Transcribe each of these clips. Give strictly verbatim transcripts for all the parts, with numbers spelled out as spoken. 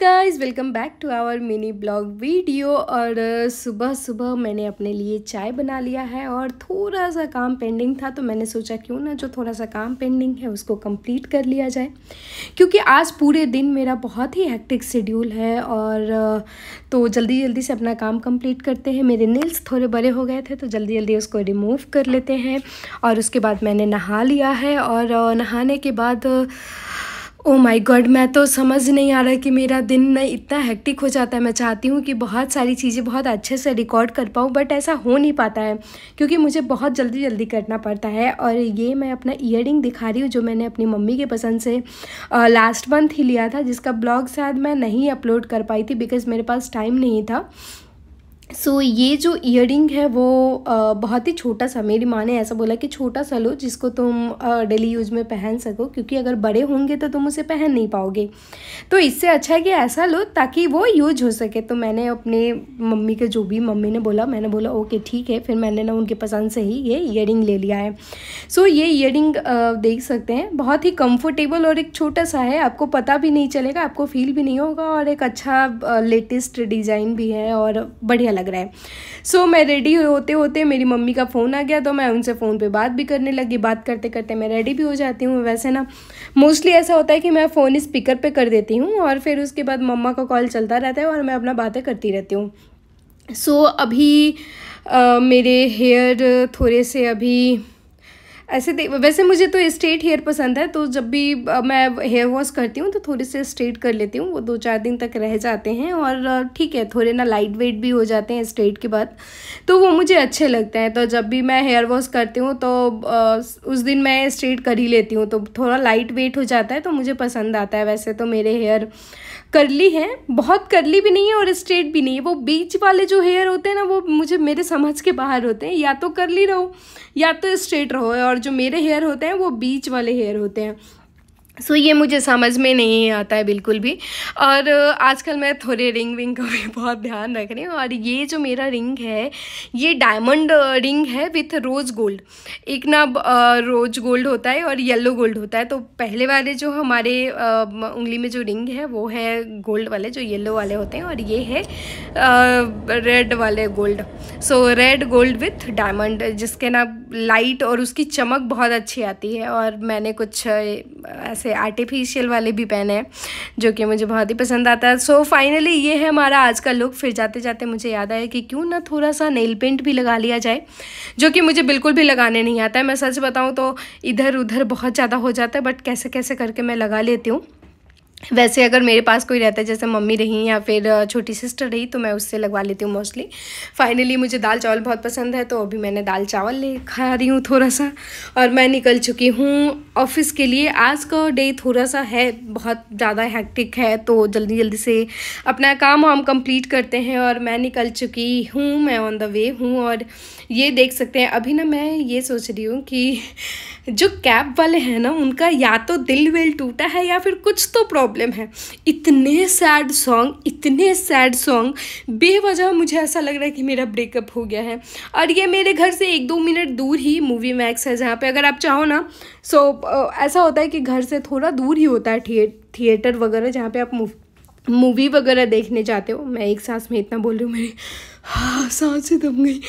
Guys welcome back to our mini blog video. और सुबह सुबह मैंने अपने लिए चाय बना लिया है और थोड़ा सा काम पेंडिंग था, तो मैंने सोचा क्यों ना जो थोड़ा सा काम पेंडिंग है उसको कंप्लीट कर लिया जाए, क्योंकि आज पूरे दिन मेरा बहुत ही हेक्टिक शेड्यूल है। और तो जल्दी जल्दी से अपना काम कंप्लीट करते हैं। मेरे नेल्स थोड़े बड़े हो गए थे तो जल्दी जल्दी उसको रिमूव कर लेते हैं। और उसके बाद मैंने नहा लिया है और नहाने के बाद ओ माय गॉड, मैं तो समझ नहीं आ रहा कि मेरा दिन ना इतना हेक्टिक हो जाता है। मैं चाहती हूँ कि बहुत सारी चीज़ें बहुत अच्छे से रिकॉर्ड कर पाऊँ, बट ऐसा हो नहीं पाता है क्योंकि मुझे बहुत जल्दी जल्दी करना पड़ता है। और ये मैं अपना ईयरिंग दिखा रही हूँ जो मैंने अपनी मम्मी के पसंद से लास्ट मंथ ही लिया था, जिसका ब्लॉग शायद मैं नहीं अपलोड कर पाई थी बिकॉज़ मेरे पास टाइम नहीं था। सो so, ये जो ईयरिंग है वो आ, बहुत ही छोटा सा, मेरी माँ ने ऐसा बोला कि छोटा सा लो जिसको तुम डेली यूज में पहन सको, क्योंकि अगर बड़े होंगे तो तुम उसे पहन नहीं पाओगे, तो इससे अच्छा है कि ऐसा लो ताकि वो यूज हो सके। तो मैंने अपने मम्मी के जो भी मम्मी ने बोला मैंने बोला ओके ठीक है। फिर मैंने ना उनके पसंद से ही ये ईयरिंग ले लिया है। सो so, ये ईयरिंग देख सकते हैं, बहुत ही कम्फर्टेबल और एक छोटा सा है, आपको पता भी नहीं चलेगा, आपको फील भी नहीं होगा, और एक अच्छा लेटेस्ट डिज़ाइन भी है और बढ़िया लग रहा है। सो so, मैं रेडी होते होते मेरी मम्मी का फ़ोन आ गया, तो मैं उनसे फ़ोन पे बात भी करने लगी। बात करते करते मैं रेडी भी हो जाती हूँ। वैसे ना मोस्टली ऐसा होता है कि मैं फ़ोन स्पीकर पे कर देती हूँ और फिर उसके बाद मम्मा का कॉल चलता रहता है और मैं अपना बातें करती रहती हूँ। सो so, अभी आ, मेरे हेयर थोड़े से अभी ऐसे दे, वैसे मुझे तो स्ट्रेट हेयर पसंद है, तो जब भी मैं हेयर वॉश करती हूँ तो थोड़े से स्ट्रेट कर लेती हूँ। वो दो चार दिन तक रह जाते हैं और ठीक है, थोड़े ना लाइट वेट भी हो जाते हैं स्ट्रेट के बाद, तो वो मुझे अच्छे लगते हैं। तो जब भी मैं हेयर वॉश करती हूँ तो उस दिन मैं स्ट्रेट कर ही लेती हूँ, तो थोड़ा लाइट वेट हो जाता है तो मुझे पसंद आता है। वैसे तो मेरे हेयर कर्ली है, बहुत कर्ली भी नहीं है और स्ट्रेट भी नहीं है। वो बीच वाले जो हेयर होते हैं ना वो मुझे मेरे समझ के बाहर होते हैं, या तो कर्ली रहो या तो स्ट्रेट रहो, और जो मेरे हेयर होते हैं वो बीच वाले हेयर होते हैं। सो so, ये मुझे समझ में नहीं आता है बिल्कुल भी। और आजकल मैं थोड़े रिंग विंग का भी बहुत ध्यान रख रही हूँ। और ये जो मेरा रिंग है ये डायमंड रिंग है विथ रोज़ गोल्ड, एक ना रोज़ गोल्ड होता है और येलो गोल्ड होता है। तो पहले वाले जो हमारे उंगली में जो रिंग है वो है गोल्ड वाले जो येलो वाले होते हैं, और ये है रेड वाले gold. So so, red gold with diamond, जिसके ना लाइट और उसकी चमक बहुत अच्छी आती है। और मैंने कुछ ऐसे आर्टिफिशियल वाले भी पहने हैं जो कि मुझे बहुत ही पसंद आता है। सो so, फाइनली ये है हमारा आज का लुक। फिर जाते जाते मुझे याद आया कि क्यों ना थोड़ा सा नेल पेंट भी लगा लिया जाए, जो कि मुझे बिल्कुल भी लगाने नहीं आता है। मैं सच बताऊं तो इधर उधर बहुत ज़्यादा हो जाता है, बट कैसे कैसे करके मैं लगा लेती हूँ। वैसे अगर मेरे पास कोई रहता है, जैसे मम्मी रही या फिर छोटी सिस्टर रही, तो मैं उससे लगवा लेती हूँ मोस्टली। फाइनली मुझे दाल चावल बहुत पसंद है, तो अभी मैंने दाल चावल ले खा रही हूँ थोड़ा सा। और मैं निकल चुकी हूँ ऑफिस के लिए। आज का डे थोड़ा सा है, बहुत ज़्यादा हैक्टिक है, तो जल्दी जल्दी से अपना काम वाम कंप्लीट करते हैं। और मैं निकल चुकी हूँ, मैं ऑन द वे हूँ। और ये देख सकते हैं, अभी ना मैं ये सोच रही हूँ कि जो कैब वाले हैं ना उनका या तो दिल विल टूटा है या फिर कुछ तो प्रॉब्लम है। इतने सैड सॉन्ग, इतने सैड सॉन्ग, बेवजह मुझे ऐसा लग रहा है कि मेरा ब्रेकअप हो गया है। और ये मेरे घर से एक दो मिनट दूर ही मूवी मैक्स है, जहाँ पे अगर आप चाहो ना सो ऐसा होता है कि घर से थोड़ा दूर ही होता है थिए, थिएटर वगैरह, जहाँ पे आप मूवी वगैरह देखने जाते हो। मैं एक सांस में इतना बोल रही हूँ, मेरी हाँ सांस ही दम गई।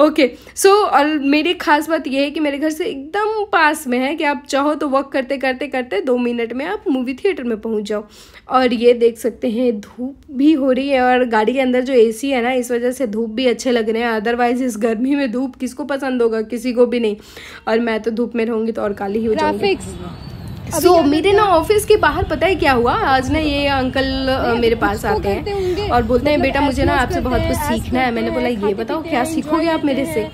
ओके सो और मेरी ख़ास बात यह है कि मेरे घर से एकदम पास में है कि आप चाहो तो वॉक करते करते करते दो मिनट में आप मूवी थिएटर में पहुंच जाओ। और ये देख सकते हैं धूप भी हो रही है, और गाड़ी के अंदर जो एसी है ना इस वजह से धूप भी अच्छे लग रहे हैं। अदरवाइज़ इस गर्मी में धूप किसको पसंद होगा, किसी को भी नहीं। और मैं तो धूप में रहूँगी तो और काली ही हो जाऊँगी। सो so, मेरे ना ऑफिस के बाहर पता है क्या हुआ, आज ना ये अंकल मेरे पास आते हैं और बोलते हैं बेटा मुझे ना आपसे बहुत कुछ सीखना है। मैंने बोला ये बताओ क्या सीखोगे आप मेरे से,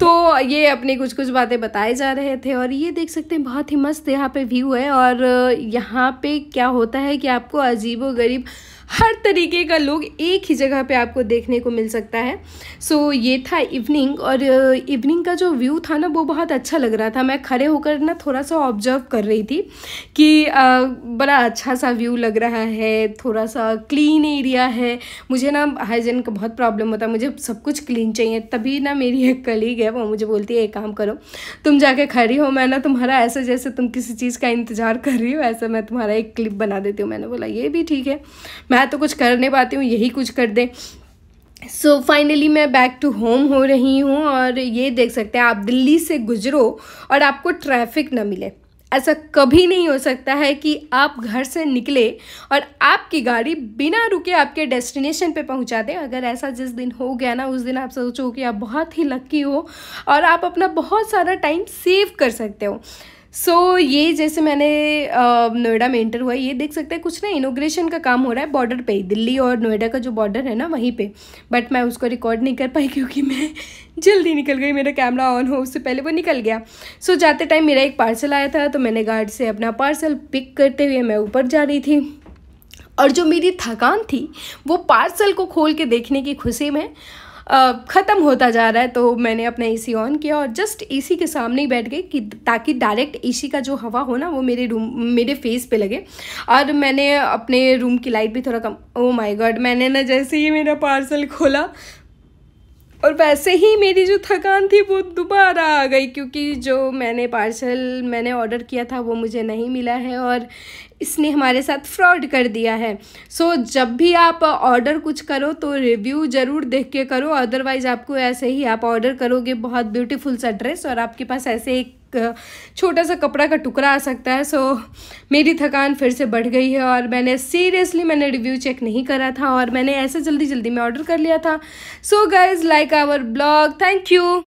तो ये अपनी कुछ कुछ बातें बताए जा रहे थे। और ये देख सकते हैं बहुत ही मस्त यहाँ पे व्यू है। और यहाँ पे क्या होता है कि आपको अजीबोगरीब हर तरीके का लोग एक ही जगह पे आपको देखने को मिल सकता है। सो so, ये था इवनिंग, और इवनिंग का जो व्यू था ना वो बहुत अच्छा लग रहा था। मैं खड़े होकर ना थोड़ा सा ऑब्जर्व कर रही थी कि आ, बड़ा अच्छा सा व्यू लग रहा है, थोड़ा सा क्लीन एरिया है। मुझे ना हाइजीन का बहुत प्रॉब्लम होता है, मुझे सब कुछ क्लीन चाहिए। तभी ना मेरी एक कलीग है वो मुझे बोलती है एक काम करो तुम जाके खड़ी हो, मैं ना तुम्हारा ऐसे जैसे तुम किसी चीज़ का इंतज़ार कर रही हो ऐसा मैं तुम्हारा एक क्लिप बना देती हूँ। मैंने बोला ये भी ठीक है। मैं मैं तो कुछ कर नहीं पाती हूँ, यही कुछ कर दें। सो so, फाइनली मैं बैक टू होम हो रही हूँ। और ये देख सकते हैं, आप दिल्ली से गुजरो और आपको ट्रैफिक ना मिले। ऐसा कभी नहीं हो सकता है कि आप घर से निकले और आपकी गाड़ी बिना रुके आपके डेस्टिनेशन पे पहुंचा दे। अगर ऐसा जिस दिन हो गया ना, उस दिन आप सोचो कि आप बहुत ही लकी हो और आप अपना बहुत सारा टाइम सेव कर सकते हो। सो so, ये जैसे मैंने नोएडा में एंटर हुआ, ये देख सकते हैं कुछ ना इनोग्रेशन का काम हो रहा है बॉर्डर पे, दिल्ली और नोएडा का जो बॉर्डर है ना वहीं पे। बट मैं उसको रिकॉर्ड नहीं कर पाई क्योंकि मैं जल्दी निकल गई, मेरा कैमरा ऑन हो उससे पहले वो निकल गया। सो so, जाते टाइम मेरा एक पार्सल आया था, तो मैंने गार्ड से अपना पार्सल पिक करते हुए मैं ऊपर जा रही थी। और जो मेरी थकान थी वो पार्सल को खोल के देखने की खुशी में ख़त्म होता जा रहा है। तो मैंने अपना एसी ऑन किया और जस्ट एसी के सामने ही बैठ गई कि ताकि डायरेक्ट एसी का जो हवा हो ना वो मेरे रूम मेरे फेस पे लगे। और मैंने अपने रूम की लाइट भी थोड़ा कम, ओ माय गॉड, मैंने ना जैसे ही मेरा पार्सल खोला और वैसे ही मेरी जो थकान थी वो दोबारा आ गई, क्योंकि जो मैंने पार्सल मैंने ऑर्डर किया था वो मुझे नहीं मिला है और इसने हमारे साथ फ्रॉड कर दिया है। सो so, जब भी आप ऑर्डर कुछ करो तो रिव्यू ज़रूर देख के करो, अदरवाइज़ आपको ऐसे ही आप ऑर्डर करोगे बहुत ब्यूटीफुल सा ड्रेस और आपके पास ऐसे एक छोटा सा कपड़ा का टुकड़ा आ सकता है। सो so, मेरी थकान फिर से बढ़ गई है और मैंने सीरियसली मैंने रिव्यू चेक नहीं करा था और मैंने ऐसे जल्दी जल्दी में ऑर्डर कर लिया था। So guys, like our blog, thank you.